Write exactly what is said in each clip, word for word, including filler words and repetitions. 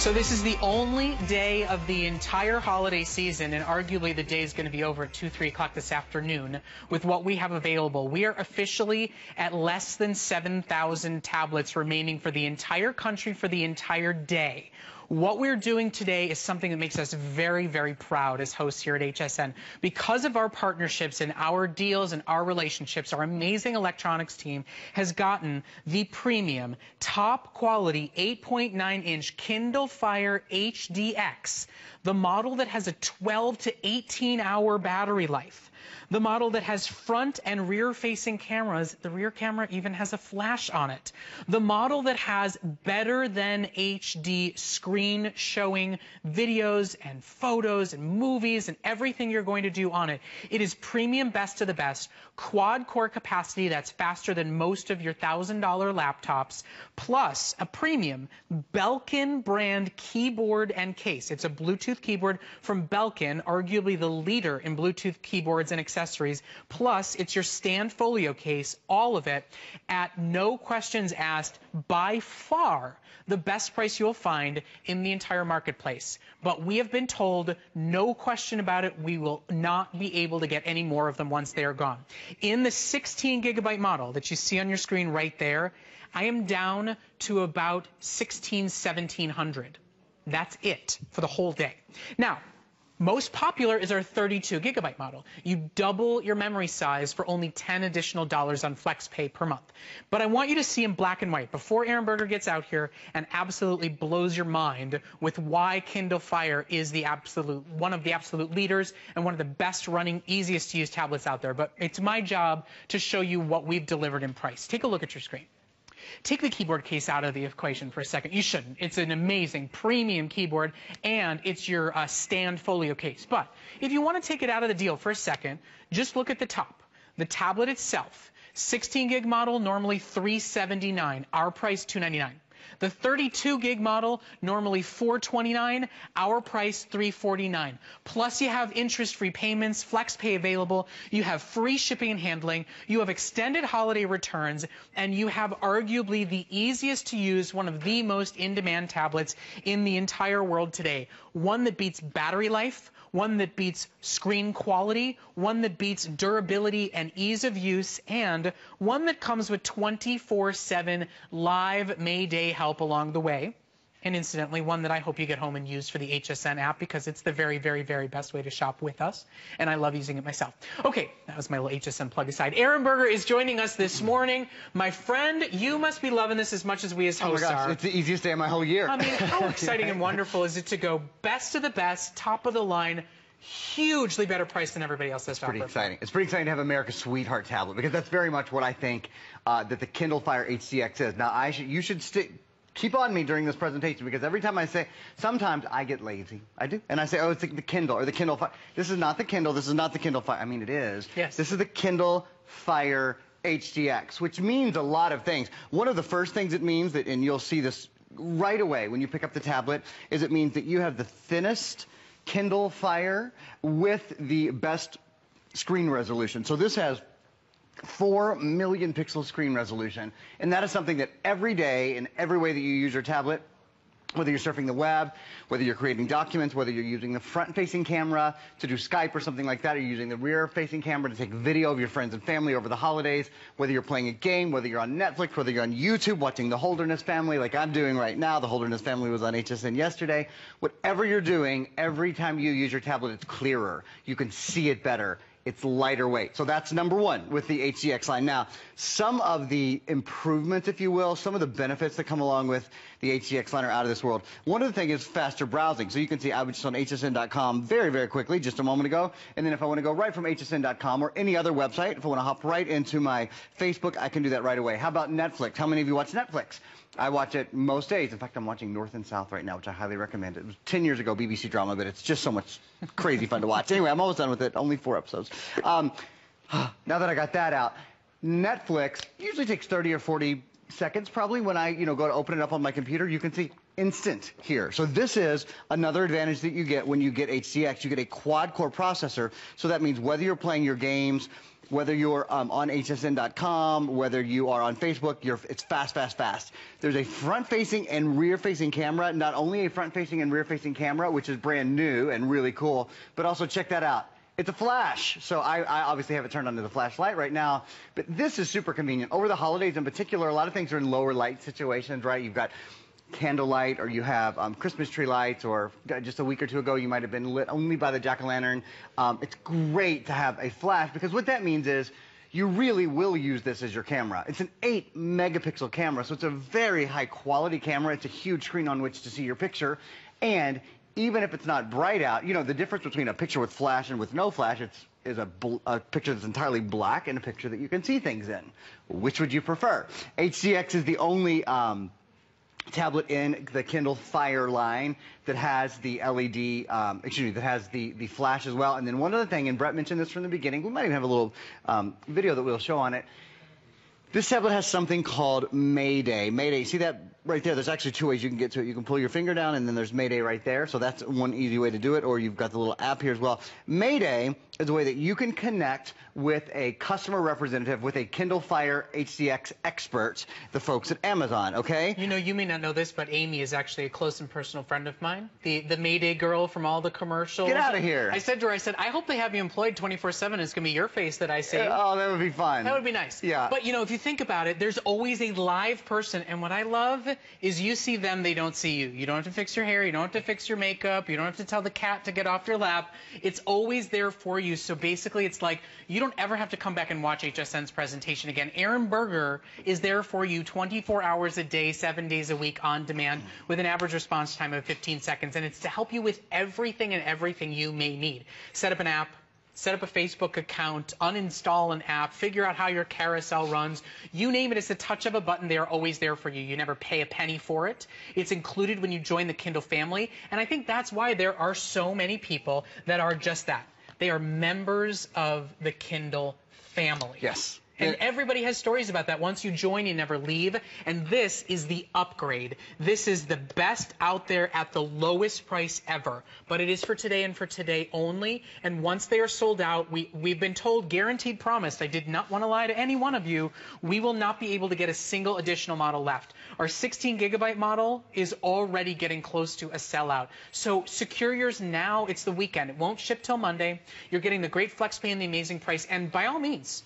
So this is the only day of the entire holiday season, and arguably the day is going to be over at two, three o'clock this afternoon with what we have available. We are officially at less than seven thousand tablets remaining for the entire country for the entire day. What we're doing today is something that makes us very, very proud as hosts here at H S N. Because of our partnerships and our deals and our relationships, our amazing electronics team has gotten the premium, top quality eight point nine inch Kindle Fire H D X, the model that has a twelve to eighteen hour battery life. The model that has front and rear facing cameras, the rear camera even has a flash on it. The model that has better than H D screen showing videos and photos and movies and everything you're going to do on it. It is premium, best of the best, quad core capacity that's faster than most of your thousand dollar laptops, plus a premium Belkin brand keyboard and case. It's a Bluetooth keyboard from Belkin, arguably the leader in Bluetooth keyboards and accessories, plus it's your stand folio case, all of it at no questions asked, by far the best price you'll find in the entire marketplace. But we have been told, no question about it, we will not be able to get any more of them once they are gone. In the sixteen gigabyte model that you see on your screen right there, I am down to about sixteen, seventeen hundred. That's it for the whole day. Now, most popular is our thirty-two gigabyte model. You double your memory size for only ten additional dollars on FlexPay per month. But I want you to see in black and white before Aaron Berger gets out here and absolutely blows your mind with why Kindle Fire is the absolute, one of the absolute leaders and one of the best running, easiest to use tablets out there. But it's my job to show you what we've delivered in price. Take a look at your screen. Take the keyboard case out of the equation for a second. You shouldn't. It's an amazing premium keyboard, and it's your uh, stand folio case. But if you want to take it out of the deal for a second, just look at the top. The tablet itself, sixteen gig model, normally three seventy-nine. Our price, two ninety-nine. The thirty-two gig model, normally four twenty-nine, our price three forty-nine. Plus you have interest-free payments, FlexPay available, you have free shipping and handling, you have extended holiday returns, and you have arguably the easiest to use, one of the most in-demand tablets in the entire world today. One that beats battery life, one that beats screen quality, one that beats durability and ease of use, and one that comes with twenty-four seven live Mayday help along the way. And incidentally, one that I hope you get home and use for the H S N app, because it's the very, very, very best way to shop with us, and I love using it myself. Okay, that was my little H S N plug aside. Aaron Berger is joining us this morning. My friend, you must be loving this as much as we as hosts are. Oh my gosh, it's the easiest day of my whole year. I mean, how exciting and wonderful is it to go best of the best, top of the line, hugely better price than everybody else. That's pretty exciting. It's pretty exciting to have America's sweetheart tablet, because that's very much what I think uh, that the Kindle Fire H D X is. Now, I should, you should stick... keep on me during this presentation, because every time I say, sometimes I get lazy. I do. And I say, oh, it's the Kindle or the Kindle Fire. This is not the Kindle. This is not the Kindle Fire. I mean, it is. Yes. This is the Kindle Fire H D X, which means a lot of things. One of the first things it means, that, and you'll see this right away when you pick up the tablet, is it means that you have the thinnest Kindle Fire with the best screen resolution. So this has four million pixel screen resolution, and that is something that every day, in every way that you use your tablet, whether you're surfing the web, whether you're creating documents, whether you're using the front-facing camera to do Skype or something like that, or you're using the rear-facing camera to take video of your friends and family over the holidays, whether you're playing a game, whether you're on Netflix, whether you're on YouTube watching the Holderness family like I'm doing right now. The Holderness family was on H S N yesterday. Whatever you're doing, every time you use your tablet, it's clearer. You can see it better. It's lighter weight. So that's number one with the H D X line. Now, some of the improvements, if you will, some of the benefits that come along with the H D X line are out of this world. One of the things is faster browsing. So you can see I was just on H S N dot com very, very quickly just a moment ago. And then if I want to go right from H S N dot com or any other website, if I want to hop right into my Facebook, I can do that right away. How about Netflix? How many of you watch Netflix? I watch it most days. In fact, I'm watching North and South right now, which I highly recommend. It was ten years ago, B B C drama, but it's just so much crazy fun to watch. Anyway, I'm almost done with it. Only four episodes. Um, now that I got that out, Netflix usually takes thirty or forty seconds probably when I, you know, go to open it up on my computer. You can see instant here. So this is another advantage that you get when you get H D X. You get a quad-core processor, so that means whether you're playing your games, whether you're um, on H S N dot com, whether you are on Facebook, you're, it's fast, fast, fast. There's a front-facing and rear-facing camera, not only a front-facing and rear-facing camera, which is brand new and really cool, but also check that out. It's a flash, so I, I obviously have it turned on to the flashlight right now, but this is super convenient. Over the holidays in particular, a lot of things are in lower light situations, right? You've got candlelight, or you have um, Christmas tree lights, or just a week or two ago you might have been lit only by the jack-o'-lantern. Um, it's great to have a flash, because what that means is you really will use this as your camera. It's an eight megapixel camera, so it's a very high-quality camera. It's a huge screen on which to see your picture, and even if it's not bright out, you know, the difference between a picture with flash and with no flash it's, is a, a picture that's entirely black and a picture that you can see things in. Which would you prefer? H D X is the only um, tablet in the Kindle Fire line that has the L E D, um, excuse me, that has the, the flash as well. And then one other thing, and Brett mentioned this from the beginning, we might even have a little um, video that we'll show on it. This tablet has something called Mayday. Mayday, see that right there? There's actually two ways you can get to it. You can pull your finger down, and then there's Mayday right there. So that's one easy way to do it, or you've got the little app here as well. Mayday is a way that you can connect with a customer representative, with a Kindle Fire H D X expert, the folks at Amazon, okay? You know, you may not know this, but Amy is actually a close and personal friend of mine, the, the Mayday girl from all the commercials. Get out of here. I said to her, I said, I hope they have you employed twenty-four seven. It's going to be your face that I see. Oh, that would be fun. That would be nice. Yeah. But, you know, if you think about it, there's always a live person, and what I love is you see them, they don't see you. You don't have to fix your hair, you don't have to fix your makeup, you don't have to tell the cat to get off your lap. It's always there for you, so basically it's like you don't ever have to come back and watch H S N's presentation again. Aaron Berger is there for you twenty-four hours a day, seven days a week on demand with an average response time of fifteen seconds, and it's to help you with everything and everything you may need. Set up an app, set up a Facebook account, uninstall an app, figure out how your carousel runs. You name it, it's a touch of a button. They are always there for you. You never pay a penny for it. It's included when you join the Kindle family. And I think that's why there are so many people that are just that. They are members of the Kindle family. Yes. And everybody has stories about that. Once you join, you never leave. And this is the upgrade. This is the best out there at the lowest price ever. But it is for today and for today only. And once they are sold out, we, we've been told, guaranteed, promised, I did not want to lie to any one of you, we will not be able to get a single additional model left. Our sixteen gigabyte model is already getting close to a sellout. So secure yours now. It's the weekend. It won't ship till Monday. You're getting the great FlexPay and the amazing price. And by all means,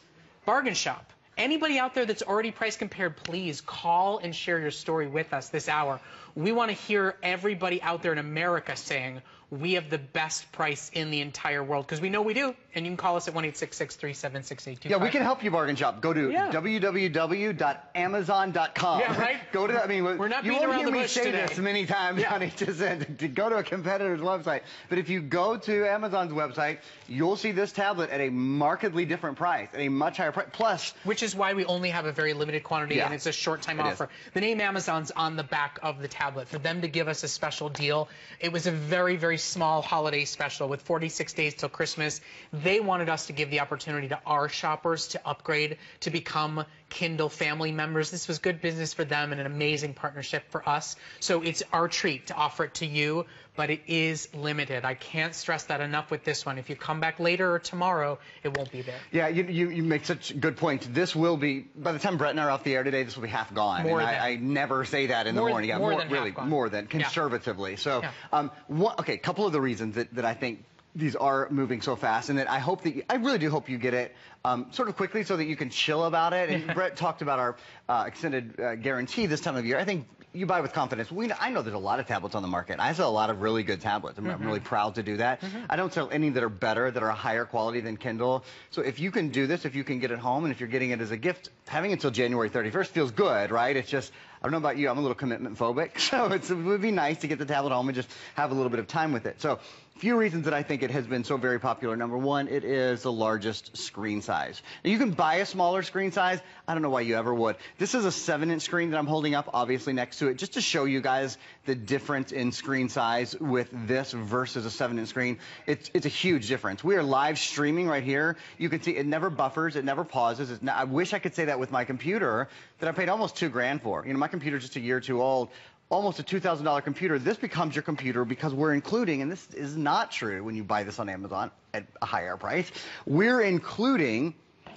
bargain shop. Anybody out there that's already price compared, please call and share your story with us this hour. We want to hear everybody out there in America saying we have the best price in the entire world, because we know we do. And you can call us at one eight six six, three seven six, eight two five. Yeah, we can help you bargain shop. Go to yeah. w w w dot amazon dot com. Yeah, right? Go to, I mean, we're not beating around the bush today. You won't hear me say this many times yeah. on H S N to go to a competitor's website. But if you go to Amazon's website, you'll see this tablet at a markedly different price, at a much higher price. Plus, which is why we only have a very limited quantity yeah. and it's a short time it offer. Is. The name Amazon's on the back of the tablet. For them to give us a special deal, it was a very, very small holiday special with forty-six days till Christmas. They wanted us to give the opportunity to our shoppers to upgrade, to become Kindle family members. This was good business for them and an amazing partnership for us. So it's our treat to offer it to you, but it is limited. I can't stress that enough with this one. If you come back later or tomorrow, it won't be there. Yeah, you, you, you make such good points. This will be, by the time Brett and I are off the air today, this will be half gone. More and than, I, I never say that in the morning. Than, yeah, more, more than really, half gone. More than, conservatively. Yeah. So, yeah. Um, what, okay, a couple of the reasons that, that I think these are moving so fast, and that I hope that you, I really do hope you get it um, sort of quickly so that you can chill about it. And Brett talked about our uh, extended uh, guarantee this time of year. I think you buy with confidence. We, I know there's a lot of tablets on the market. I sell a lot of really good tablets. I'm, mm-hmm. I'm really proud to do that. Mm-hmm. I don't sell any that are better, that are higher quality than Kindle. So if you can do this, if you can get it home, and if you're getting it as a gift, having it until January thirty-first feels good, right? It's just, I don't know about you, I'm a little commitment phobic, so it's, it would be nice to get the tablet home and just have a little bit of time with it. So a few reasons that I think it has been so very popular. Number one, it is the largest screen size. Now, you can buy a smaller screen size. I don't know why you ever would. This is a seven inch screen that I'm holding up, obviously next to it, just to show you guys the difference in screen size with this versus a seven inch screen. It's, it's a huge difference. We are live streaming right here. You can see it never buffers. It never pauses. It's not, I wish I could say that with my computer that I paid almost two grand for. You know, my computer's just a year or two old, almost a two thousand dollar computer. This becomes your computer because we're including, and this is not true when you buy this on Amazon at a higher price, we're including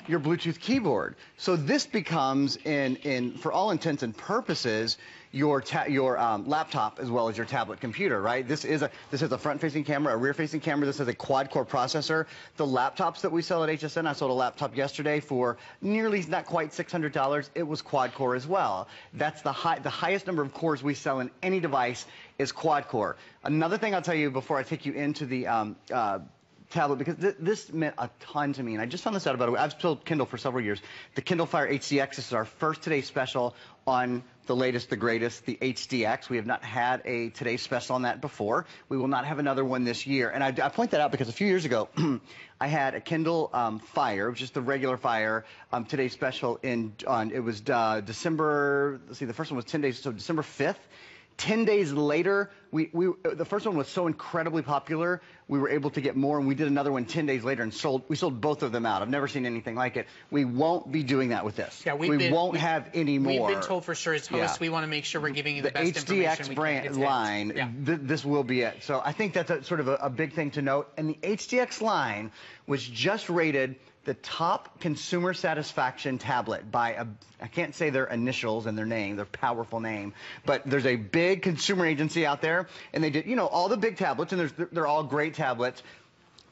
your Bluetooth keyboard. So this becomes, in, in for all intents and purposes, your ta your um, laptop as well as your tablet computer, right? This is a this has a front-facing camera, a rear-facing camera. This has a quad-core processor. The laptops that we sell at H S N, I sold a laptop yesterday for nearly, not quite six hundred dollars. It was quad-core as well. That's the high the highest number of cores we sell in any device is quad-core. Another thing I'll tell you before I take you into the um, uh, tablet, because th this meant a ton to me, and I just found this out about it. I've sold Kindle for several years. The Kindle Fire H D X, this is our first Today Special on the latest, the greatest, the H D X. We have not had a Today Special on that before. We will not have another one this year. And I, I point that out because a few years ago, I had a Kindle um, Fire, which is the regular Fire, um, Today Special. In on it was uh, December, let's see, the first one was ten days, so December fifth. ten days later, we, we the first one was so incredibly popular, we were able to get more, and we did another one ten days later and sold, we sold both of them out. I've never seen anything like it. We won't be doing that with this. Yeah, we've we been, won't we've, have any more. We've been told for sure as hosts, yeah. we want to make sure we're giving you the, the best H D X information. The H D X brand line, yeah. th this will be it. So I think that's a, sort of a, a big thing to note. And the H D X line was just rated the top consumer satisfaction tablet by a, I can't say their initials and their name, their powerful name, but there's a big consumer agency out there, and they did, you know, all the big tablets, and there's, they're all great tablets.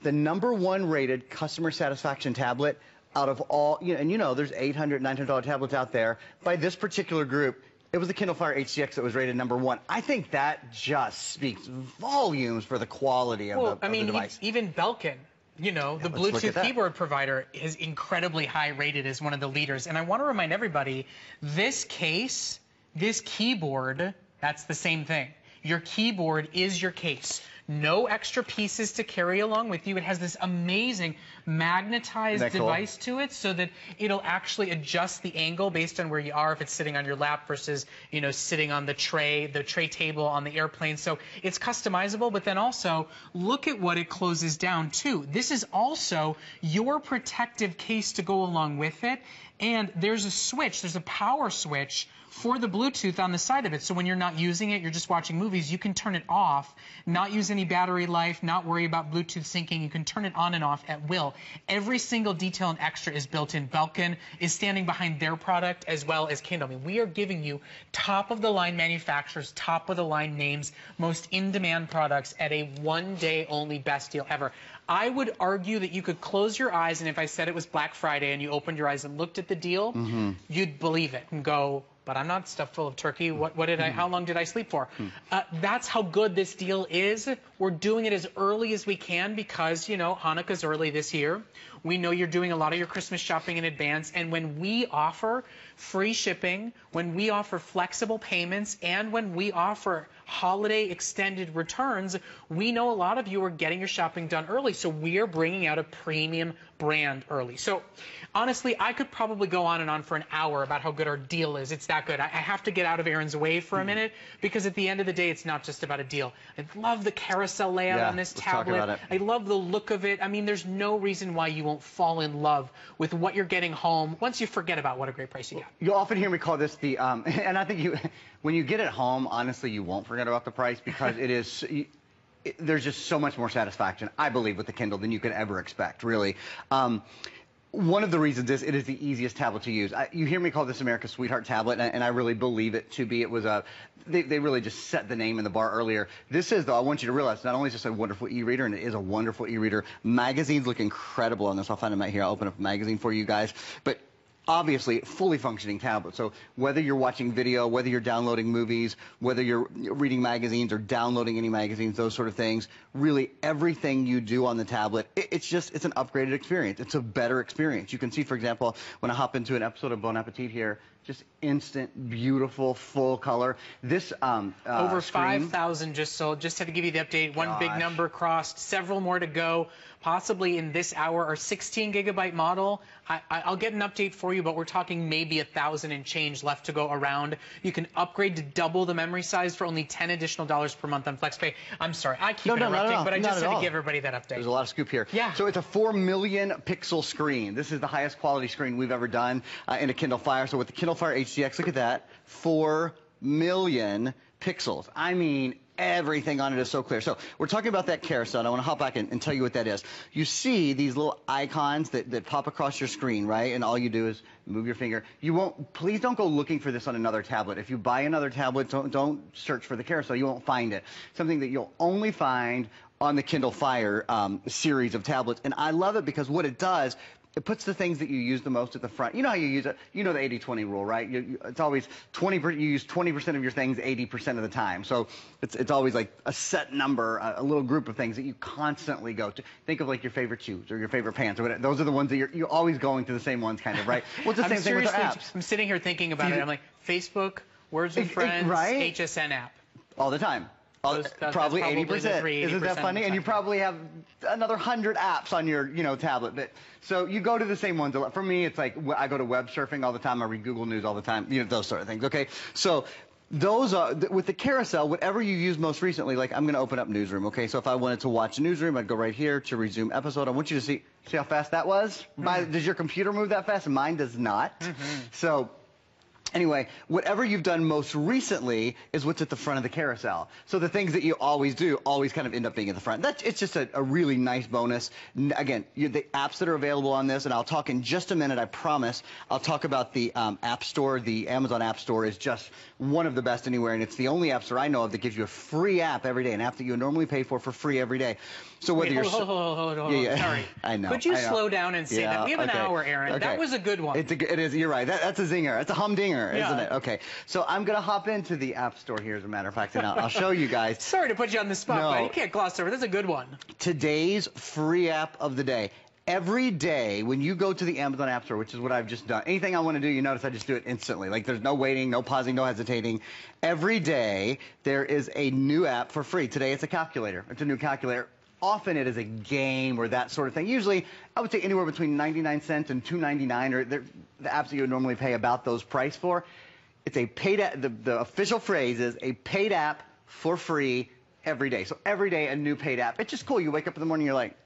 The number one rated customer satisfaction tablet out of all, you know, and you know, there's eight hundred, nine hundred dollar tablets out there. By this particular group, it was the Kindle Fire H D X that was rated number one. I think that just speaks volumes for the quality of, well, the, of I mean, the device. Even Belkin, you know, the Bluetooth keyboard provider, is incredibly high rated as one of the leaders. And I want to remind everybody, this case, this keyboard, that's the same thing. Your keyboard is your case. No extra pieces to carry along with you. It has this amazing magnetized device to it so that it'll actually adjust the angle based on where you are, if it's sitting on your lap versus, you know, sitting on the tray, the tray table on the airplane. So it's customizable, but then also look at what it closes down too. This is also your protective case to go along with it. And there's a switch, there's a power switch for the Bluetooth on the side of it. So when you're not using it, you're just watching movies, you can turn it off, not use any battery life, not worry about Bluetooth syncing. You can turn it on and off at will. Every single detail and extra is built in. Belkin is standing behind their product as well as Kindle. I mean, we are giving you top-of-the-line manufacturers, top-of-the-line names, most in-demand products at a one-day-only best deal ever. I would argue that you could close your eyes, and if I said it was Black Friday and you opened your eyes and looked at the deal, mm-hmm. you'd believe it and go, but I'm not stuffed full of turkey. What, what did I, how long did I sleep for? Uh, that's how good this deal is. We're doing it as early as we can because, you know, Hanukkah's early this year. We know you're doing a lot of your Christmas shopping in advance. And when we offer free shipping, when we offer flexible payments, and when we offer holiday extended returns, we know a lot of you are getting your shopping done early. So we are bringing out a premium brand early. So honestly, I could probably go on and on for an hour about how good our deal is. It's that good. I have to get out of Aaron's way for a minute because at the end of the day, it's not just about a deal. I love the carousel layout yeah, on this tablet. I love the look of it. I mean, there's no reason why you won't fall in love with what you're getting home once you forget about what a great price you got. You'll often hear me call this the, um, and I think you, when you get it home, honestly, you won't forget about the price because it is... You, It, there's just so much more satisfaction, I believe, with the Kindle than you could ever expect, really. Um, one of the reasons is it is the easiest tablet to use. I, you hear me call this America's Sweetheart tablet, and, and I really believe it to be. It was a, they, they really just set the name in the bar earlier. This is, though, I want you to realize, not only is this a wonderful e-reader, and it is a wonderful e-reader. Magazines look incredible on this. I'll find them out here. I'll open up a magazine for you guys. But obviously, fully functioning tablet. So whether you're watching video, whether you're downloading movies, whether you're reading magazines or downloading any magazines, those sort of things, really everything you do on the tablet, it's just, it's an upgraded experience. It's a better experience. You can see, for example, when I hop into an episode of Bon Appetit here, just instant, beautiful, full color. This um, uh, over five thousand just sold. Just had to give you the update. One Gosh. big number crossed. Several more to go. Possibly in this hour. Our sixteen gigabyte model. I, I'll get an update for you, but we're talking maybe a thousand and change left to go around. You can upgrade to double the memory size for only ten additional dollars per month on FlexPay. I'm sorry, I keep no, interrupting, no, no, no, but I just had to give everybody that update. There's a lot of scoop here. Yeah. So it's a four million pixel screen. This is the highest quality screen we've ever done uh, in a Kindle Fire. So with the Kindle Fire H D X, look at that, four million pixels. I mean, everything on it is so clear. So we're talking about that carousel, and I want to hop back in and tell you what that is. You see these little icons that, that pop across your screen, right? And all you do is move your finger. You won't, please don't go looking for this on another tablet. If you buy another tablet, don't, don't search for the carousel. You won't find it. Something that you'll only find on the Kindle Fire um, series of tablets. And I love it because what it does, it puts the things that you use the most at the front. You know how you use it. You know the eighty twenty rule, right? You, you, it's always twenty. You use twenty percent of your things eighty percent of the time. So it's it's always like a set number, a, a little group of things that you constantly go to. Think of like your favorite shoes or your favorite pants or whatever. Those are the ones that you're you're always going to the same ones, kind of, right? Well, it's the same thing with the apps. I'm sitting here thinking about it. I'm like Facebook, Words with Friends, right? H S N app, all the time. Those, that, probably eighty percent. Isn't that funny? And you probably have another hundred apps on your, you know, tablet. But so you go to the same ones a lot. For me, it's like I go to web surfing all the time. I read Google News all the time. You know, those sort of things. Okay, so those are with the carousel. Whatever you use most recently, like I'm going to open up Newsroom. Okay, so if I wanted to watch Newsroom, I'd go right here to resume episode. I want you to see see how fast that was. Mm-hmm. My, does your computer move that fast? Mine does not. Mm-hmm. So. Anyway, whatever you've done most recently is what's at the front of the carousel. So the things that you always do always kind of end up being at the front. That's, it's just a, a really nice bonus. Again, you, the apps that are available on this, and I'll talk in just a minute, I promise. I'll talk about the um, App Store. The Amazon App Store is just one of the best anywhere, and it's the only app store I know of that gives you a free app every day, an app that you normally pay for for free every day. So whether Wait, hold, you're... Hold, hold, hold, hold, hold. Yeah, yeah. Sorry. I know. Could you I know. slow down and say yeah, that? We have okay. an hour, Aaron. Okay. That was a good one. It's a, it is. You're right. That, that's a zinger. That's a humdinger. Yeah. Isn't it? Okay. So I'm going to hop into the App Store here, as a matter of fact, and I'll, I'll show you guys. Sorry to put you on the spot, no. but you can't gloss over. This is a good one. Today's free app of the day. Every day when you go to the Amazon App Store, which is what I've just done, anything I want to do, you notice I just do it instantly. Like there's no waiting, no pausing, no hesitating. Every day there is a new app for free. Today it's a calculator. It's a new calculator. Often it is a game or that sort of thing. Usually, I would say anywhere between ninety-nine cents and two ninety-nine, or the apps that you would normally pay about those price for. It's a paid app. The, the official phrase is a paid app for free every day. So every day a new paid app. It's just cool. You wake up in the morning, you're like,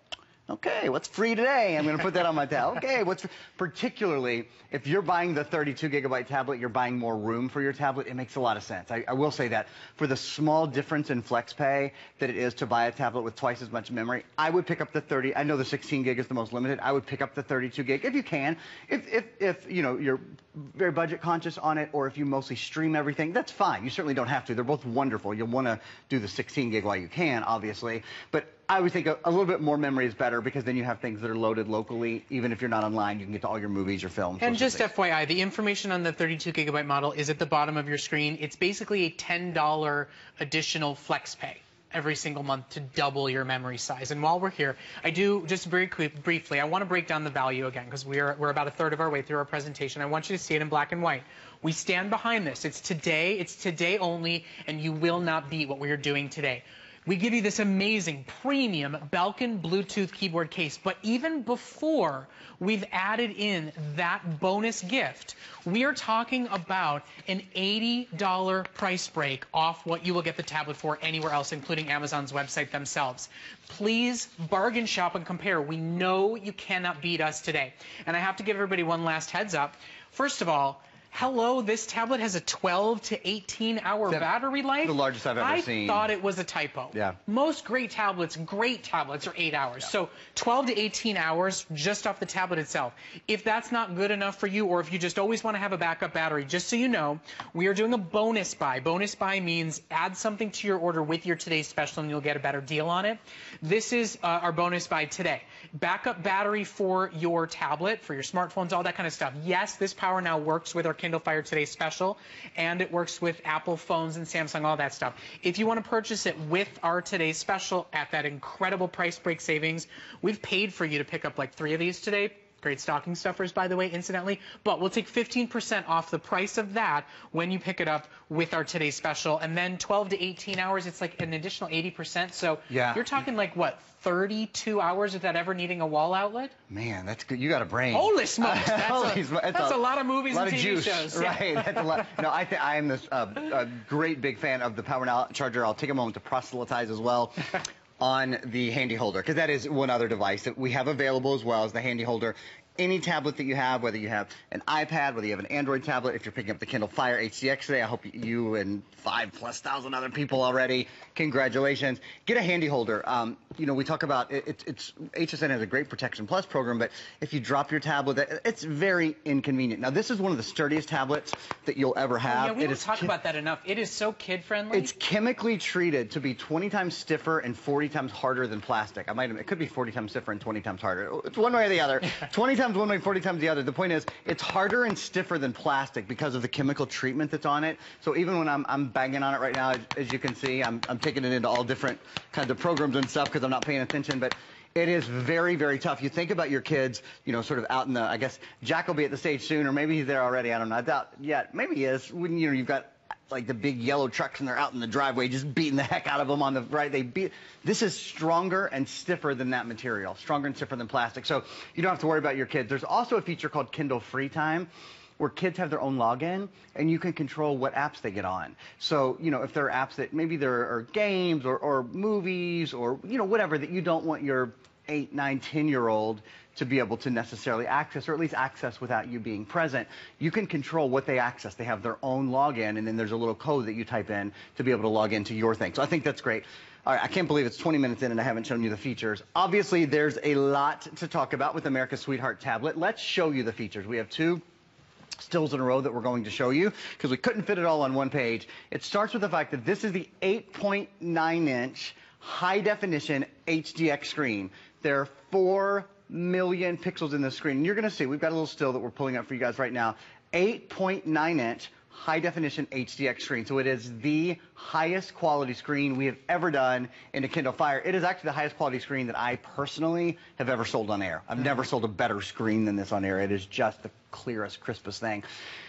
okay, what's free today? I'm going to put that on my tab. Okay, what's free? Particularly if you're buying the thirty-two gigabyte tablet, you're buying more room for your tablet. It makes a lot of sense. I, I will say that for the small difference in FlexPay that it is to buy a tablet with twice as much memory, I would pick up the thirty. I know the sixteen gig is the most limited. I would pick up the thirty-two gig if you can. If if if you know you're very budget conscious on it, or if you mostly stream everything, that's fine. You certainly don't have to. They're both wonderful. You'll want to do the sixteen gig while you can, obviously, but I would think a, a little bit more memory is better, because then you have things that are loaded locally. Even if you're not online, you can get to all your movies, your films. And just F Y I, the information on the thirty-two gigabyte model is at the bottom of your screen. It's basically a ten dollar additional flex pay every single month to double your memory size. And while we're here, I do just very quick, briefly, I want to break down the value again, because we're we're about a third of our way through our presentation. I want you to see it in black and white. We stand behind this. It's today. It's today only, and you will not beat what we are doing today. We give you this amazing premium Belkin Bluetooth keyboard case, but even before we've added in that bonus gift, we are talking about an eighty dollar price break off what you will get the tablet for anywhere else, including Amazon's website themselves. Please bargain shop and compare. We know you cannot beat us today. And I have to give everybody one last heads up. First of all, hello, this tablet has a twelve to eighteen hour that, battery life. The largest I've ever I seen. I thought it was a typo. Yeah. Most great tablets, great tablets are eight hours. Yeah. So twelve to eighteen hours just off the tablet itself. If that's not good enough for you, or if you just always want to have a backup battery, just so you know, we are doing a bonus buy. Bonus buy means add something to your order with your today's special and you'll get a better deal on it. This is uh, our bonus buy today. Backup battery for your tablet, for your smartphones, all that kind of stuff. Yes, this power now works with our Kindle Fire Today Special, and it works with Apple phones and Samsung, all that stuff. If you want to purchase it with our Today Special at that incredible price break savings, we've paid for you to pick up like three of these today. Great stocking stuffers, by the way, incidentally. But we'll take fifteen percent off the price of that when you pick it up with our Today Special. And then twelve to eighteen hours, it's like an additional eighty percent. So yeah. You're talking like, what, thirty-two hours without ever needing a wall outlet? Man, that's good. You got a brain. Holy smokes. That's, Holy a, sm that's, that's a, a lot of movies lot and T V juice. Shows. Right. Yeah. That's a lot. No, I, th I am this, uh, a great big fan of the Power Now Charger. I'll take a moment to proselytize as well. On the Handy Holder, because that is one other device that we have available as well as the Handy Holder. any tablet that you have, whether you have an iPad, whether you have an Android tablet, if you're picking up the Kindle Fire H D X today, I hope you and five plus thousand other people already, congratulations. Get a handy holder. Um, you know, we talk about, it, it, it's H S N has a great Protection Plus program, but if you drop your tablet, it's very inconvenient. Now, this is one of the sturdiest tablets that you'll ever have. Oh, yeah, we it don't is talk about that enough. It is so kid-friendly. It's chemically treated to be twenty times stiffer and forty times harder than plastic. I might, it could be forty times stiffer and twenty times harder. It's one way or the other. twenty times one way, forty times the other. The point is, it's harder and stiffer than plastic because of the chemical treatment that's on it. So even when I'm, I'm banging on it right now, as, as you can see, I'm, I'm taking it into all different kinds of programs and stuff because I'm not paying attention, but it is very, very tough. You think about your kids, you know, sort of out in the, I guess, Jack will be at the stage soon, or maybe he's there already. I don't know. I doubt yet. Maybe he is. When, you know, you've got like the big yellow trucks and they're out in the driveway just beating the heck out of them on the right. They beat. This is stronger and stiffer than that material, stronger and stiffer than plastic. So you don't have to worry about your kids. There's also a feature called Kindle Free Time, where kids have their own login, and you can control what apps they get on. So, you know, if there are apps that maybe there are games or, or movies or, you know, whatever that you don't want your eight, nine, ten-year-old to be able to necessarily access, or at least access without you being present, you can control what they access. They have their own login, and then there's a little code that you type in to be able to log into your thing. So I think that's great. All right, I can't believe it's twenty minutes in and I haven't shown you the features. Obviously, there's a lot to talk about with America's Sweetheart tablet. Let's show you the features. We have two stills in a row that we're going to show you because we couldn't fit it all on one page. It starts with the fact that this is the eight point nine inch high-definition H D X screen. There are four million pixels in this screen. And you're going to see, we've got a little still that we're pulling up for you guys right now. eight point nine inch high-definition H D X screen. So it is the highest quality screen we have ever done in a Kindle Fire. It is actually the highest quality screen that I personally have ever sold on air. I've never sold a better screen than this on air. It is just the clearest, crispest thing.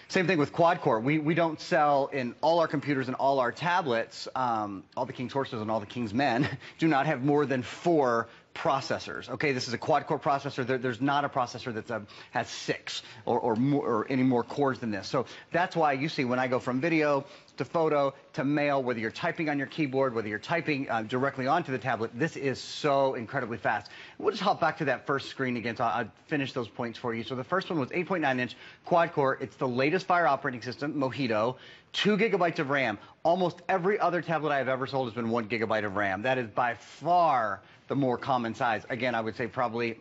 Same thing with quad core. We, we don't sell in all our computers and all our tablets, um, all the king's horses and all the king's men do not have more than four processors. Okay, this is a quad core processor. There, there's not a processor that has six or, or, more, or any more cores than this. So that's why you see when I go from video to photo to mail, whether you're typing on your keyboard, whether you're typing uh, directly onto the tablet, this is so incredibly fast. We'll just hop back to that first screen again, so I'll finish those points for you. So the first one was eight point nine inch quad core. It's the latest Fire operating system, Mojito, two gigabytes of RAM. Almost every other tablet I've ever sold has been one gigabyte of RAM. That is by far the more common size. Again, I would say probably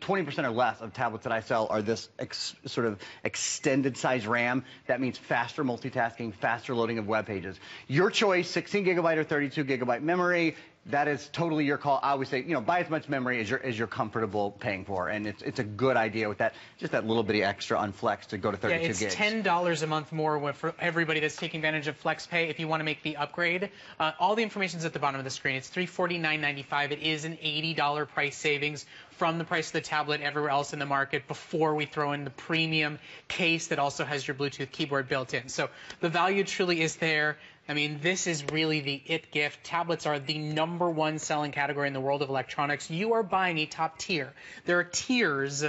twenty percent or less of tablets that I sell are this ex sort of extended size RAM. That means faster multitasking, faster loading of web pages. Your choice, sixteen gigabyte or thirty-two gigabyte memory. That is totally your call. I always say, you know, buy as much memory as you're, as you're comfortable paying for. And it's, it's a good idea with that, just that little bitty extra on Flex to go to thirty-two gigs. Yeah, it's gigs. ten dollars a month more for everybody that's taking advantage of FlexPay if you want to make the upgrade. Uh, all the information's at the bottom of the screen. It's three forty-nine ninety-five. It is an eighty dollar price savings from the price of the tablet everywhere else in the market before we throw in the premium case that also has your Bluetooth keyboard built in. So the value truly is there. I mean, this is really the it gift. Tablets are the number one selling category in the world of electronics. You are buying a top tier. There are tiers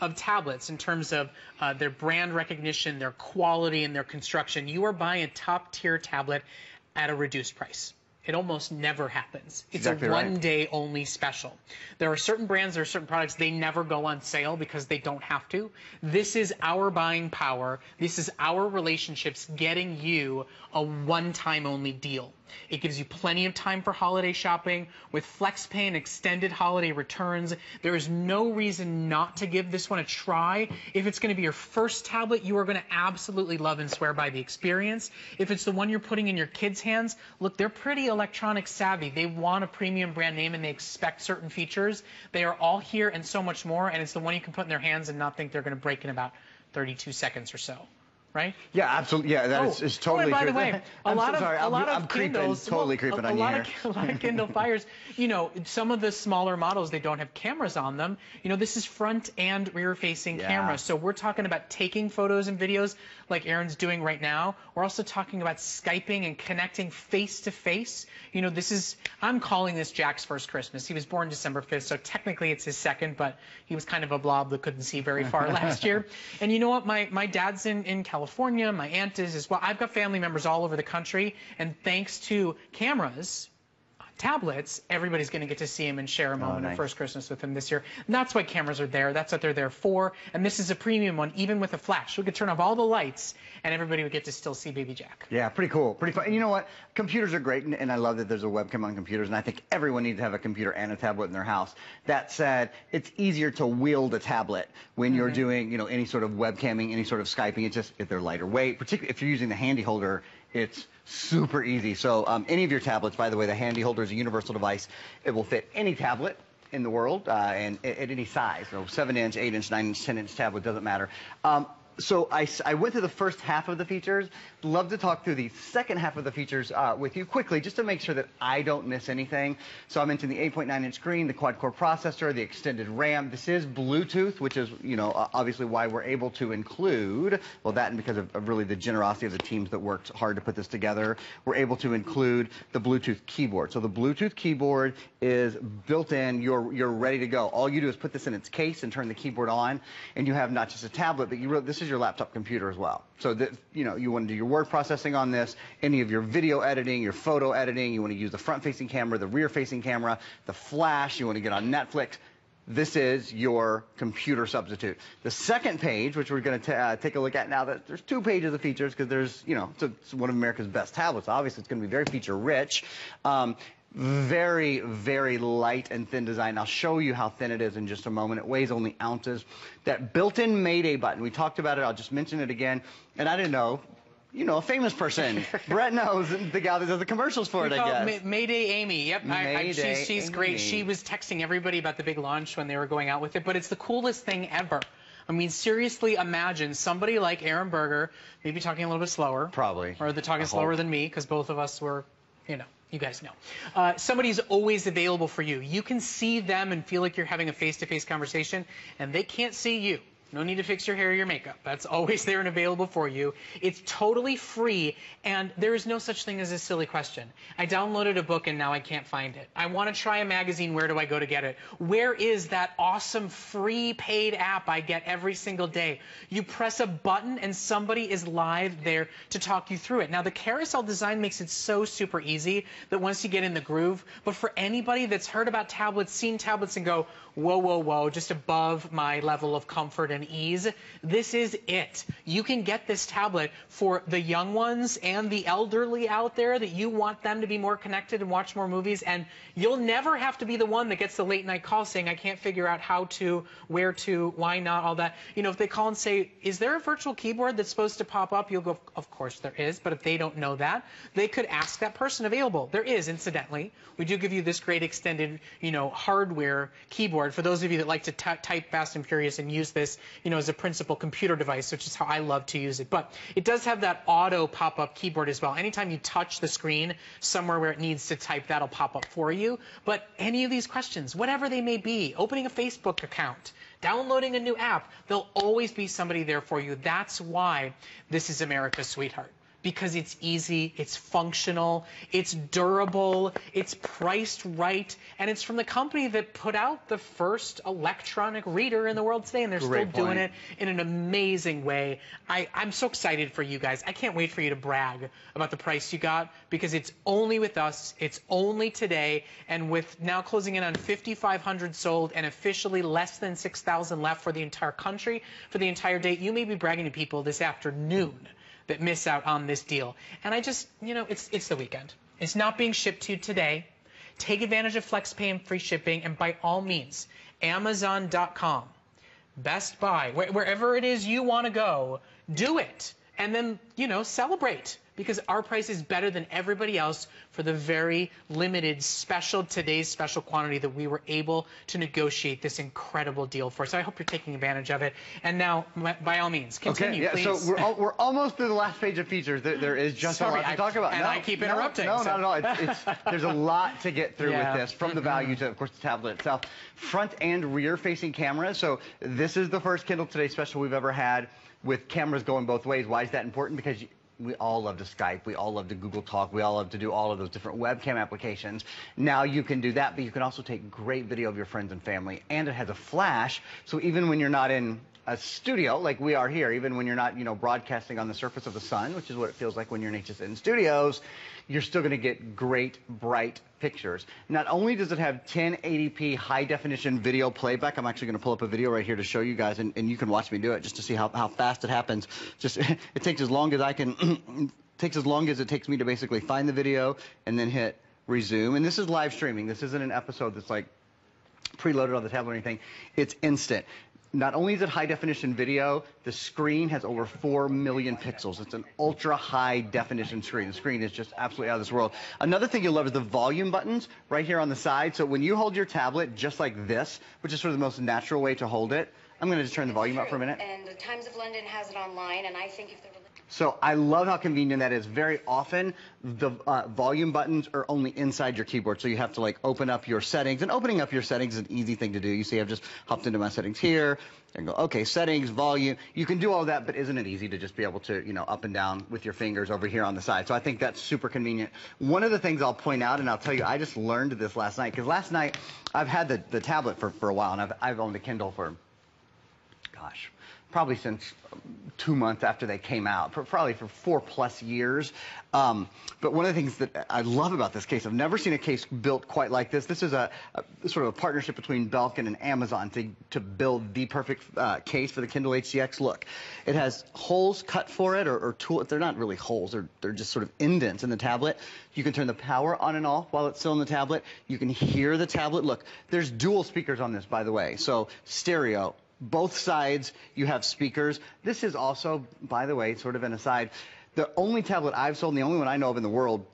of tablets in terms of uh, their brand recognition, their quality, and their construction. You are buying a top tier tablet at a reduced price. It almost never happens. It's exactly a one-day right. only special. There are certain brands, there are certain products, they never go on sale because they don't have to. This is our buying power. This is our relationships getting you a one-time only deal. It gives you plenty of time for holiday shopping. With FlexPay and extended holiday returns, there is no reason not to give this one a try. If it's going to be your first tablet, you are going to absolutely love and swear by the experience. If it's the one you're putting in your kids' hands, look, they're pretty electronic savvy. They want a premium brand name and they expect certain features. They are all here and so much more, and it's the one you can put in their hands and not think they're going to break in about thirty-two seconds or so. Right? Yeah, absolutely. Yeah, that oh. is, is totally. Oh, and by the way, a lot so of sorry. a lot I'm, of I'm Kindles, creeping, totally creeping well, a, a on lot you of, A lot of Kindle Fires. You know, some of the smaller models, they don't have cameras on them. You know, this is front and rear-facing yeah. cameras. So we're talking about taking photos and videos, like Aaron's doing right now. We're also talking about Skyping and connecting face to face. You know, this is I'm calling this Jack's first Christmas. He was born December fifth, so technically it's his second, but he was kind of a blob that couldn't see very far last year. And you know what? My my dad's in in California. California, my aunt is as well. I've got family members all over the country, and thanks to cameras on tablets, everybody's going to get to see him and share a moment oh, nice. of First Christmas with him this year. And that's why cameras are there. That's what they're there for. And this is a premium one, even with a flash. We could turn off all the lights, and everybody would get to still see Baby Jack. Yeah, pretty cool. Pretty fun. And you know what? Computers are great, and, and I love that there's a webcam on computers, and I think everyone needs to have a computer and a tablet in their house. That said, it's easier to wield a tablet when mm-hmm. you're doing, you know, any sort of webcamming, any sort of Skyping. It's just if they're lighter weight, particularly if you're using the Handy Holder, it's super easy. So um, any of your tablets, by the way, the Handy Holder is a universal device. It will fit any tablet in the world uh, and at any size. So seven inch, eight inch, nine inch, ten inch tablet, doesn't matter. Um, so I, I went through the first half of the features. Love to talk through the second half of the features uh, with you quickly, just to make sure that I don't miss anything. So I mentioned the eight point nine inch screen, the quad-core processor, the extended RAM. This is Bluetooth, which is, you know, obviously why we're able to include, well, that and because of, of really the generosity of the teams that worked hard to put this together, we're able to include the Bluetooth keyboard. So the Bluetooth keyboard is built in. You're, you're ready to go. All you do is put this in its case and turn the keyboard on, and you have not just a tablet, but you really, this is your laptop computer as well. So that, you know, you want to do your word processing on this, any of your video editing, your photo editing, you want to use the front-facing camera, the rear-facing camera, the flash, you want to get on Netflix. This is your computer substitute. The second page, which we're going to uh, take a look at now, that there's two pages of features because there's, you know, it's, a, it's one of America's best tablets. Obviously, it's going to be very feature-rich. Um, Very, very light and thin design. I'll show you how thin it is in just a moment. It weighs only ounces. That built-in Mayday button, we talked about it. I'll just mention it again. And I didn't know, you know, a famous person. Brett knows, the gal that does the commercials for it, we I guess. Ma Mayday Amy. Yep, Mayday I, I, she's, she's Amy. Great. She was texting everybody about the big launch when they were going out with it. But it's the coolest thing ever. I mean, seriously, imagine somebody like Aaron Berger, maybe talking a little bit slower. Probably. Or they're talking slower than me because both of us were, you know. You guys know. Uh, somebody's always available for you. You can see them and feel like you're having a face-to-face conversation, and they can't see you. No need to fix your hair or your makeup. That's always there and available for you. It's totally free, and there is no such thing as a silly question. I downloaded a book, and now I can't find it. I want to try a magazine. Where do I go to get it? Where is that awesome free paid app I get every single day? You press a button, and somebody is live there to talk you through it. Now, the carousel design makes it so super easy that once you get in the groove, but for anybody that's heard about tablets, seen tablets, and go, whoa, whoa, whoa, just above my level of comfort and ease, this is it. You can get this tablet for the young ones and the elderly out there that you want them to be more connected and watch more movies, and you'll never have to be the one that gets the late night call saying, I can't figure out how to, where to, why not, all that. You know, if they call and say, is there a virtual keyboard that's supposed to pop up? You'll go, of course there is, but if they don't know that, they could ask that person available. There is, incidentally. We do give you this great extended, you know, hardware keyboard for those of you that like to type fast and furious and use this, you know, as a principal computer device, which is how I love to use it. But it does have that auto pop-up keyboard as well. Anytime you touch the screen somewhere where it needs to type, that'll pop up for you. But any of these questions, whatever they may be, opening a Facebook account, downloading a new app, there'll always be somebody there for you. That's why this is America's sweetheart. Because it's easy, it's functional, it's durable, it's priced right, and it's from the company that put out the first electronic reader in the world today, and they're Great still point. doing it in an amazing way. I, I'm so excited for you guys. I can't wait for you to brag about the price you got, because it's only with us, it's only today, and with now closing in on fifty-five hundred sold and officially less than six thousand left for the entire country, for the entire day, you may be bragging to people this afternoon that miss out on this deal. And I just, you know, it's it's the weekend. It's not being shipped to you today. Take advantage of FlexPay and free shipping, and by all means, Amazon dot com, Best Buy, wh wherever it is you want to go, do it. And then, you know, celebrate, because our price is better than everybody else for the very limited special, today's special quantity that we were able to negotiate this incredible deal for. So I hope you're taking advantage of it. And now, by all means, continue, okay, yeah, please. So we're, all, we're almost through the last page of features. There, there is just Sorry, a lot to I, talk about. And no, I keep interrupting. No, no, so. no, no, no. It's, it's, there's a lot to get through yeah. with this, from the value to, of course, the tablet itself. Front and rear-facing cameras. So this is the first Kindle Today special we've ever had with cameras going both ways. Why is that important? Because you, we all love to Skype, we all love to Google Talk, we all love to do all of those different webcam applications. Now you can do that, but you can also take great video of your friends and family, and it has a flash, so even when you're not in a studio like we are here, even when you're not, you know, broadcasting on the surface of the sun, which is what it feels like when you're in H S N Studios, you're still going to get great, bright pictures. Not only does it have ten eighty p high-definition video playback, I'm actually going to pull up a video right here to show you guys, and, and you can watch me do it just to see how, how fast it happens. Just it takes as long as I can, takes as long as it takes me to basically find the video and then hit resume. And this is live streaming. This isn't an episode that's like preloaded on the tablet or anything. It's instant. Not only is it high-definition video, the screen has over four million pixels. It's an ultra-high-definition screen. The screen is just absolutely out of this world. Another thing you'll love is the volume buttons right here on the side. So when you hold your tablet just like this, which is sort of the most natural way to hold it, I'm going to just turn the volume up for a minute. And the Times of London has it online, and I think if they're... So I love how convenient that is. Very often, the uh, volume buttons are only inside your keyboard, so you have to like open up your settings. And opening up your settings is an easy thing to do. You see, I've just hopped into my settings here and go, okay, settings, volume. You can do all that, but isn't it easy to just be able to, you know, up and down with your fingers over here on the side? So I think that's super convenient. One of the things I'll point out, and I'll tell you, I just learned this last night, because last night I've had the, the tablet for, for a while, and I've, I've owned a Kindle for, gosh, probably since two months after they came out, probably for four plus years. Um, but one of the things that I love about this case, I've never seen a case built quite like this. This is a, a sort of a partnership between Belkin and Amazon to, to build the perfect uh, case for the Kindle H D X. Look, it has holes cut for it, or, or tool, they're not really holes, they're, they're just sort of indents in the tablet. You can turn the power on and off while it's still in the tablet. You can hear the tablet. Look, there's dual speakers on this, by the way, so stereo. Both sides, you have speakers. This is also, by the way, sort of an aside, the only tablet I've sold and the only one I know of in the world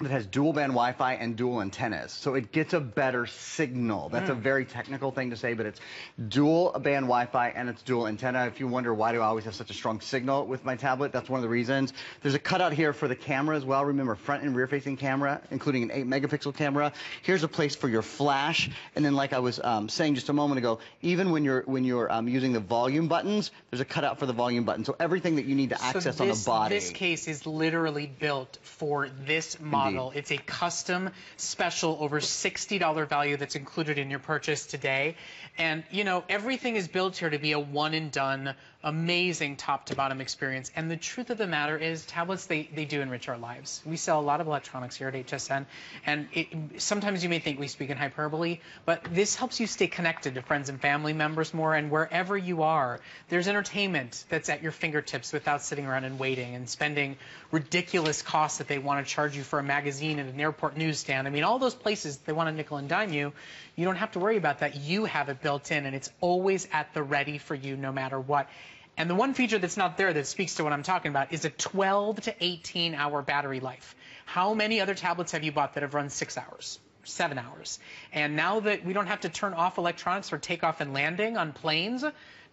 that has dual-band Wi-Fi and dual antennas. So it gets a better signal. That's mm. a very technical thing to say, but it's dual-band Wi-Fi and it's dual antenna. If you wonder why do I always have such a strong signal with my tablet, that's one of the reasons. There's a cutout here for the camera as well. Remember, front and rear-facing camera, including an eight megapixel camera. Here's a place for your flash. And then, like I was um, saying just a moment ago, even when you're when you're um, using the volume buttons, there's a cutout for the volume button. So everything that you need to access so this, on the body. This case is literally built for this model. It's a custom special over sixty dollar value that's included in your purchase today. And, you know, everything is built here to be a one and done, amazing top to bottom experience. And the truth of the matter is tablets, they, they do enrich our lives. We sell a lot of electronics here at H S N. And it, sometimes you may think we speak in hyperbole, but this helps you stay connected to friends and family members more. And wherever you are, there's entertainment that's at your fingertips without sitting around and waiting and spending ridiculous costs that they want to charge you for a magazine at an airport newsstand. I mean, all those places they want to nickel and dime you. You don't have to worry about that. You have it built in, and it's always at the ready for you no matter what. And the one feature that's not there that speaks to what I'm talking about is a twelve to eighteen hour battery life. How many other tablets have you bought that have run six hours? Seven hours. And now that we don't have to turn off electronics for takeoff and landing on planes,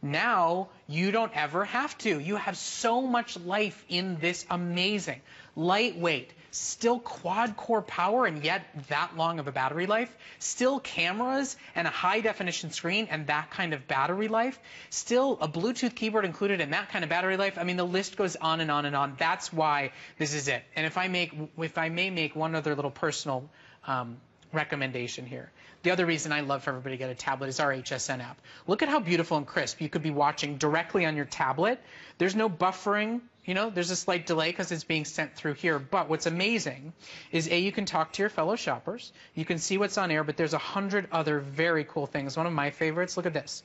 now you don't ever have to. You have so much life in this amazing, lightweight, still quad core power and yet that long of a battery life, still cameras and a high definition screen and that kind of battery life, still a Bluetooth keyboard included and that kind of battery life. I mean, the list goes on and on and on. That's why this is it. And if I make, if I may make one other little personal um, recommendation here. The other reason I love for everybody to get a tablet is our H S N app. Look at how beautiful and crisp you could be watching directly on your tablet. There's no buffering. You know, there's a slight delay because it's being sent through here. But what's amazing is, A, you can talk to your fellow shoppers. You can see what's on air, but there's a hundred other very cool things. One of my favorites, look at this.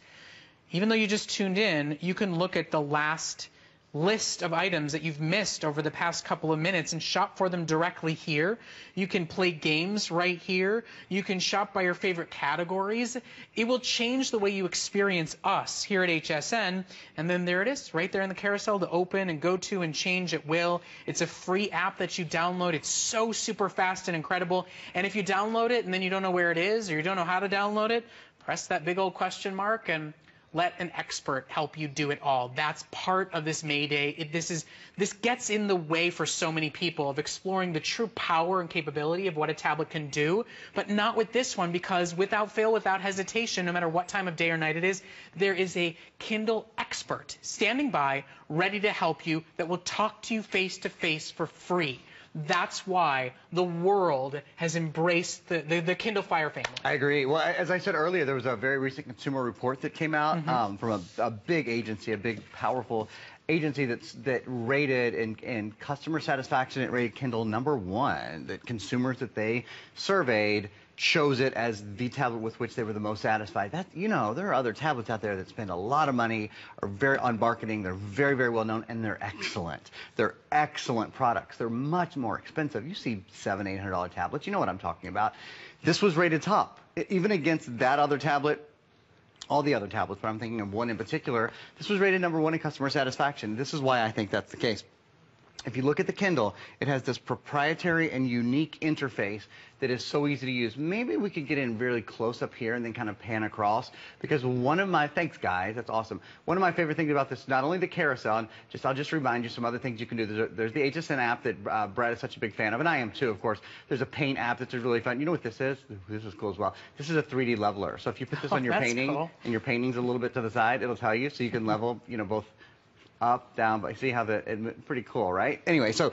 Even though you just tuned in, you can look at the last list of items that you've missed over the past couple of minutes and shop for them directly here. You can play games right here. You can shop by your favorite categories. It will change the way you experience us here at H S N. And then there it is, right there in the carousel to open and go to and change at will. It's a free app that you download. It's so super fast and incredible. And if you download it and then you don't know where it is or you don't know how to download it, press that big old question mark and let an expert help you do it all. That's part of this Mayday. It, this is this gets in the way for so many people of exploring the true power and capability of what a tablet can do, but not with this one, because without fail, without hesitation, no matter what time of day or night it is, there is a Kindle expert standing by, ready to help you, that will talk to you face to face for free. That's why the world has embraced the, the, the Kindle Fire family. I agree. Well, as I said earlier, there was a very recent consumer report that came out mm-hmm. um, from a, a big agency, a big, powerful agency that's, that rated in, in customer satisfaction, it rated Kindle number one, that consumers that they surveyed chose it as the tablet with which they were the most satisfied. That, you know, there are other tablets out there that spend a lot of money, are very on marketing, they're very, very well known, and they're excellent. They're excellent products. They're much more expensive. You see seven, eight hundred dollar tablets, you know what I'm talking about. This was rated top. Even against that other tablet, all the other tablets, but I'm thinking of one in particular, this was rated number one in customer satisfaction. This is why I think that's the case. If you look at the Kindle, it has this proprietary and unique interface that is so easy to use. Maybe we could get in really close up here and then kind of pan across, because one of my, thanks guys, that's awesome. One of my favorite things about this, not only the carousel, just I'll just remind you some other things you can do. There's, a, there's the H S N app that uh, Brad is such a big fan of, and I am too, of course. There's a paint app that's really fun. You know what this is? This is cool as well. This is a three D leveler. So if you put this oh, on your painting, cool. and your painting's a little bit to the side, it'll tell you, so you can level, you know, both up, down, but see how the, it, pretty cool, right? Anyway, so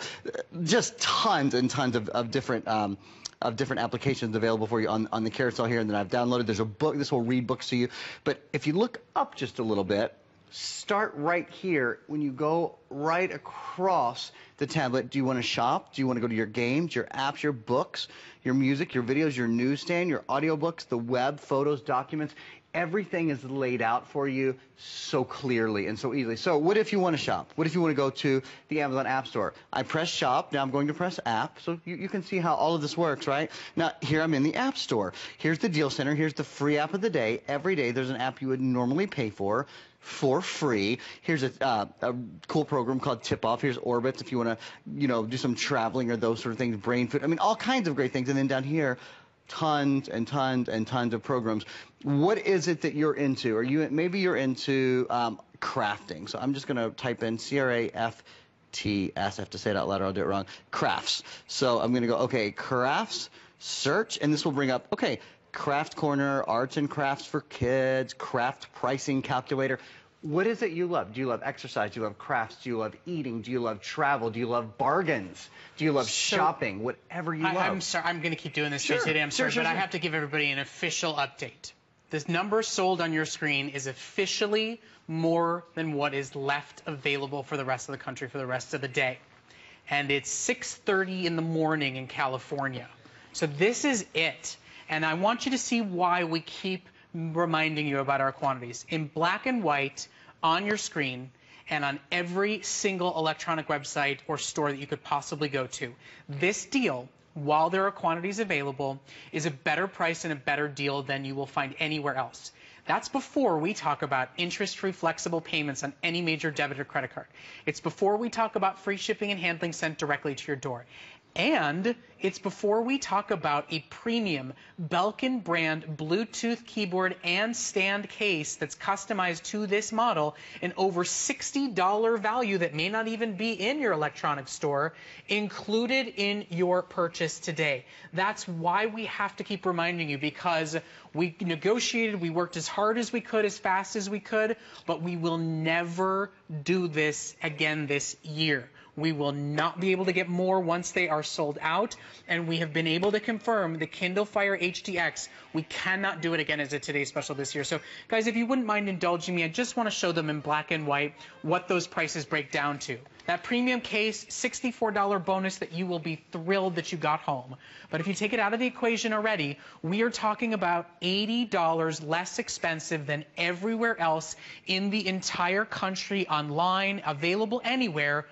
just tons and tons of, of different um, of different applications available for you on, on the carousel here, and then I've downloaded. There's a book, this will read books to you. But if you look up just a little bit, start right here. When you go right across the tablet, do you want to shop? Do you want to go to your games, your apps, your books, your music, your videos, your newsstand, your audiobooks, the web, photos, documents? Everything is laid out for you so clearly and so easily. So what if you want to shop? What if you want to go to the Amazon App Store? I press shop, now I'm going to press app, so you, you can see how all of this works, right? Now here I'm in the App Store. Here's the Deal Center, here's the free app of the day. Every day there's an app you would normally pay for, for free. Here's a, uh, a cool program called Tip-Off. Here's Orbitz if you want to, you know, do some traveling or those sort of things, Brain Food, I mean all kinds of great things. And then down here, tons and tons and tons of programs. What is it that you're into? Are you maybe you're into um, crafting? So I'm just going to type in C R A F T S. I have to say it out loud or I'll do it wrong. Crafts. So I'm going to go, okay, crafts, search, and this will bring up, okay, craft corner, arts and crafts for kids, craft pricing calculator. What is it you love? Do you love exercise? Do you love crafts? Do you love eating? Do you love travel? Do you love bargains? Do you love so, shopping? Whatever you I, love. I'm sorry, I'm going to keep doing this sure. today, I'm sure, sorry, sure, but sure. I have to give everybody an official update. This number sold on your screen is officially more than what is left available for the rest of the country for the rest of the day. And it's six thirty in the morning in California. So this is it. And I want you to see why we keep reminding you about our quantities. In black and white, on your screen, and on every single electronic website or store that you could possibly go to. This deal, while there are quantities available, is a better price and a better deal than you will find anywhere else. That's before we talk about interest-free flexible payments on any major debit or credit card. It's before we talk about free shipping and handling sent directly to your door. And it's before we talk about a premium Belkin brand Bluetooth keyboard and stand case that's customized to this model, an over sixty dollar value that may not even be in your electronic store, included in your purchase today. That's why we have to keep reminding you, because we negotiated, we worked as hard as we could, as fast as we could, but we will never do this again this year. We will not be able to get more once they are sold out, and we have been able to confirm the Kindle Fire H D X. We cannot do it again as a today's special this year. So, guys, if you wouldn't mind indulging me, I just want to show them in black and white what those prices break down to. That premium case, sixty-four dollar bonus that you will be thrilled that you got home. But if you take it out of the equation already, we are talking about eighty dollars less expensive than everywhere else in the entire country, online, available anywhere,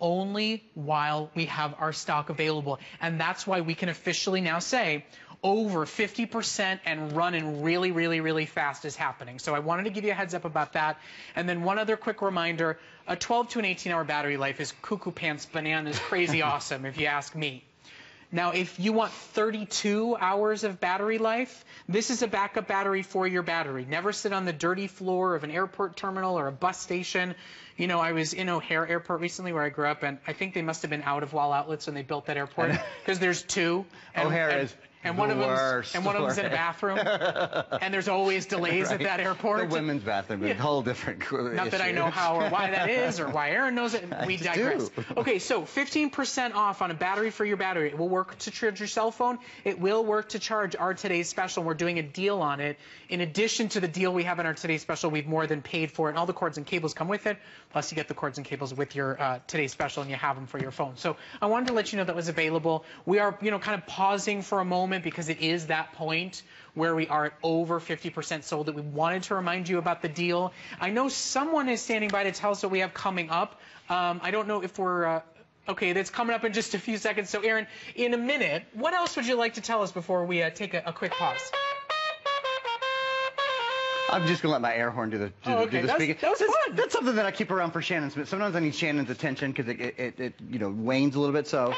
only while we have our stock available. And that's why we can officially now say over fifty percent and running really, really, really fast is happening. So I wanted to give you a heads up about that. And then one other quick reminder, a twelve to an eighteen hour battery life is cuckoo pants bananas crazy awesome, if you ask me. Now, if you want thirty-two hours of battery life, this is a backup battery for your battery. Never sit on the dirty floor of an airport terminal or a bus station. you know, I was in O'Hare Airport recently where I grew up, and I think they must have been out of wall outlets when they built that airport, because there's two. And, O'Hare and, is and the one of worst. And one of them's in a bathroom, and there's always delays right. at that airport. The women's bathroom is yeah. a whole different Not issue. That I know how or why that is or why Aaron knows it. We digress. Do. Okay, so fifteen percent off on a battery for your battery. It will work to charge your cell phone. It will work to charge our Today's Special. We're doing a deal on it. In addition to the deal we have in our Today's Special, we've more than paid for it. And all the cords and cables come with it. Plus, you get the cords and cables with your uh, Today's Special, and you have them for your phone. So I wanted to let you know that was available. We are, you know, kind of pausing for a moment, because it is that point where we are at over fifty percent sold that we wanted to remind you about the deal. I know someone is standing by to tell us what we have coming up. Um, I don't know if we're... Uh, okay, that's coming up in just a few seconds. So, Aaron, in a minute, what else would you like to tell us before we uh, take a, a quick pause? I'm just going to let my air horn do the, do, oh, okay. do the speaking. That was that's, fun. That's something that I keep around for Shannon, but sometimes I need Shannon's attention because it, it, it, it, you know, wanes a little bit, so...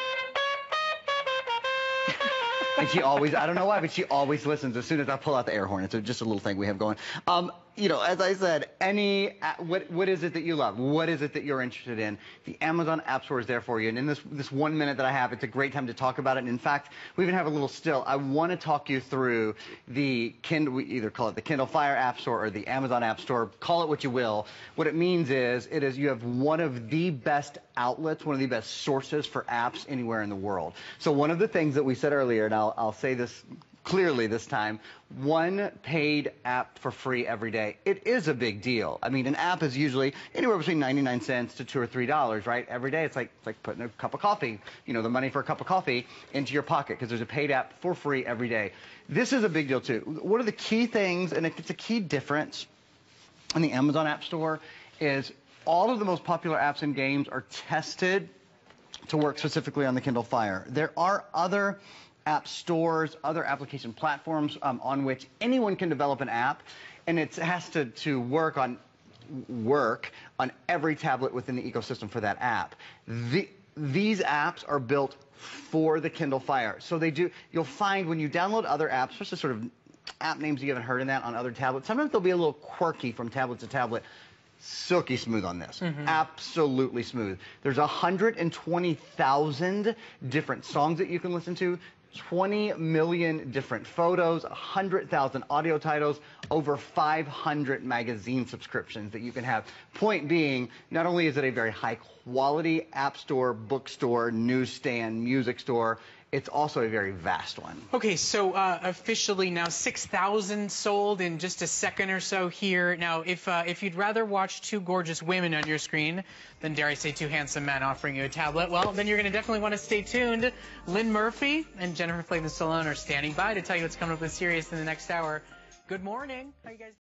And she always, I don't know why, but she always listens as soon as I pull out the air horn. It's just a little thing we have going. Um, you know, as I said, any, uh, what, what is it that you love? What is it that you're interested in? The Amazon App Store is there for you. And in this, this one minute that I have, it's a great time to talk about it. And in fact, we even have a little still. I want to talk you through the Kindle, we either call it the Kindle Fire App Store or the Amazon App Store, call it what you will. What it means is, it is you have one of the best outlets, one of the best sources for apps anywhere in the world. So one of the things that we said earlier, and I'll, I'll say this clearly this time, one paid app for free every day. It is a big deal. I mean, an app is usually anywhere between ninety-nine cents to two or three dollars, right? Every day, it's like it's like putting a cup of coffee, you know, the money for a cup of coffee into your pocket, because there's a paid app for free every day. This is a big deal too. One of the key things, and it's a key difference in the Amazon App Store, is all of the most popular apps and games are tested to work specifically on the Kindle Fire. There are other app stores, other application platforms um, on which anyone can develop an app, and it has to, to work on work on every tablet within the ecosystem for that app. The, these apps are built for the Kindle Fire. So they do, you'll find when you download other apps, especially sort of app names you haven't heard in that on other tablets, sometimes they'll be a little quirky from tablet to tablet. Silky smooth on this. Mm-hmm. Absolutely smooth. There's one hundred twenty thousand different songs that you can listen to, twenty million different photos, one hundred thousand audio titles, over five hundred magazine subscriptions that you can have. Point being, not only is it a very high quality app store, bookstore, newsstand, music store, it's also a very vast one. Okay, so uh, officially now six thousand sold in just a second or so here. Now, if uh, if you'd rather watch two gorgeous women on your screen than, dare I say, two handsome men offering you a tablet, well, then you're going to definitely want to stay tuned. Lynn Murphy and Jennifer Flavin Stallone are standing by to tell you what's coming up with Sirius in the next hour. Good morning. How are you guys doing?